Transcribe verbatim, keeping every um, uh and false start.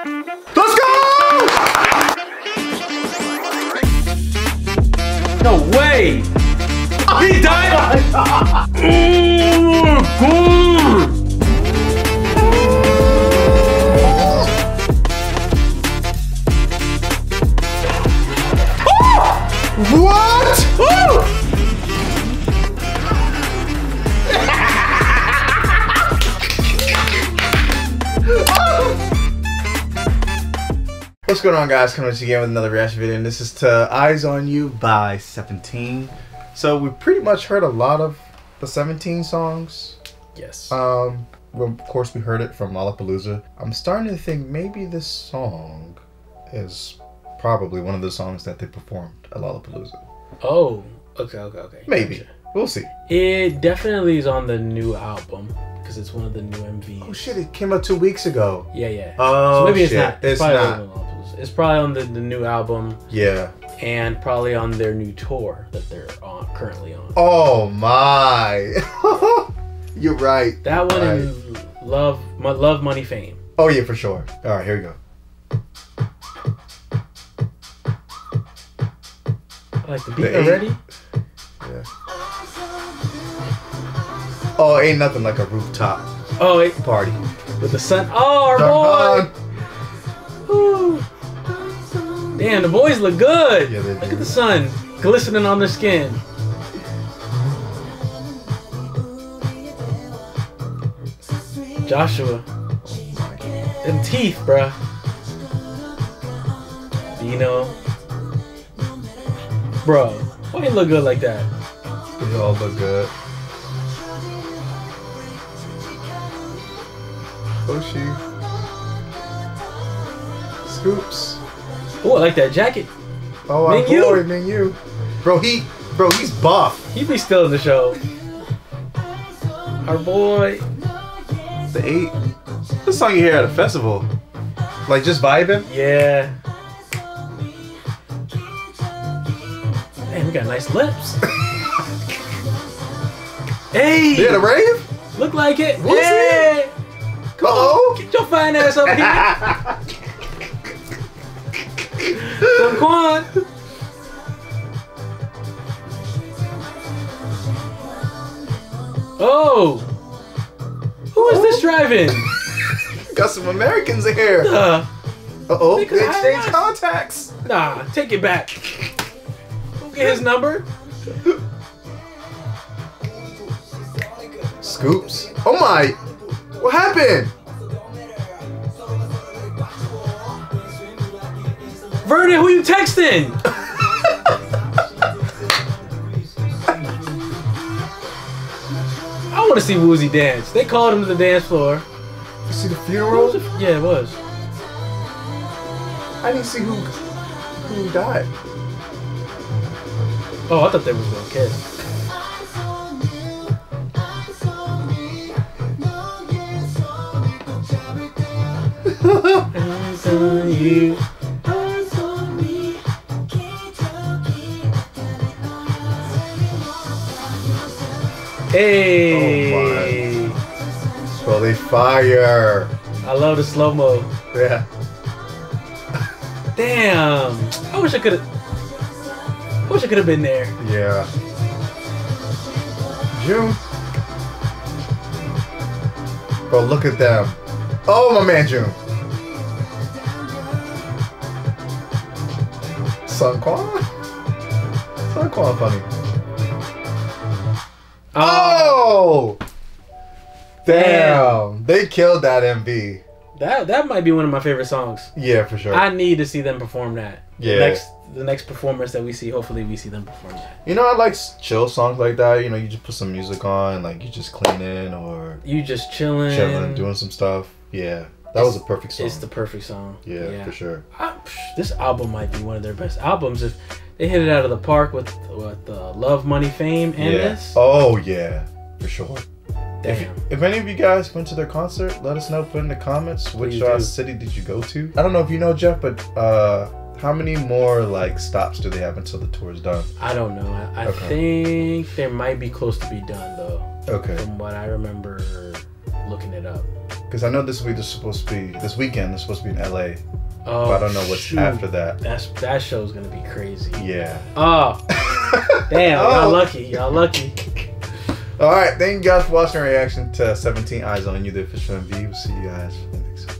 Let's go! No way! He died! Oh my god! What? Ooh. What's going on, guys? Coming to you again with another reaction video, and this is to Eyes On You by Seventeen. So we pretty much heard a lot of the Seventeen songs. Yes. Um, well, of course we heard it from Lollapalooza. I'm starting to think maybe this song is probably one of the songs that they performed at Lollapalooza. Oh, okay, okay, okay. Maybe. Gotcha. We'll see. It definitely is on the new album because it's one of the new M Vs. Oh shit, it came out two weeks ago. Yeah, yeah. Oh, so maybe shit. It's not. It's, it's probably not. On it's probably on the, the new album. Yeah. And probably on their new tour that they're on currently on. Oh my. You're right. That one right. is Love, Love, Money, Fame. Oh yeah, for sure. All right, here we go. Like the beat the already? Yeah. Oh, ain't nothing like a rooftop. Oh, it party with the sun. Oh, our Dun boy. Damn, the boys look good. Yeah, look at the sun glistening on their skin. Joshua, oh them teeth, bruh. Dino. Bro, why you look good like that? They all look good. Oshi. Scoops. Oh, I like that jacket. Oh, I'm bored, man, you. Bro, he, bro, he's buff. He be still in the show. Our boy. The eight. This song you hear at a festival. Like, just vibing? Yeah. Man, we got nice lips. Hey! They had a rave? Look like it. What's yeah! It? Come Uh-oh. on, get your fine ass up here. So, come on. Oh! Who is oh. this driving? Got some Americans in here. Uh, Uh-oh, they exchange contacts. Nah, take it back. His number. Scoops. Oh my! What happened? Vernon, who you texting? I want to see Woozy dance. They called him to the dance floor. You see the funeral? Yeah, it was. I didn't see who who died. Oh, I thought they was gonna kiss. Eyes on you, eyes on me. Hey! Oh my! Holy fire! I love the slow mo. Yeah. Damn! I wish I could have. I wish I could have been there. Yeah. Jun. Bro, look at them. Oh, my man, Jun. Sun Quan? Sun Quan funny. Oh! Damn. Damn. They killed that M V. That that might be one of my favorite songs. Yeah, for sure. I need to see them perform that. Yeah. Next, the next performance that we see, hopefully we see them perform that. You know, I like chill songs like that. You know, you just put some music on, like you just cleaning or you just chilling, chilling, doing some stuff. Yeah, that it's, was a perfect song. It's the perfect song. Yeah, yeah. for sure. I, this album might be one of their best albums if they hit it out of the park with with uh, Love, Money, Fame, and yeah. this. Oh yeah, for sure. Damn. If, if any of you guys went to their concert, let us know. Put in the comments which uh, city did you go to. I don't know if you know, Jeff, but uh, how many more like stops do they have until the tour is done? I don't know. I, I okay. think they might be close to be done though. Okay. From what I remember looking it up. Because I know this week is supposed to be, this weekend is supposed to be in L A. Oh, but I don't know what's shoot. after that. That's, that show's gonna be crazy. Yeah. Oh. Damn, oh. Y'all lucky. Y'all lucky. All right, thank you guys for watching our reaction to Seventeen Eyes on You, the official M V. We'll see you guys for the next one.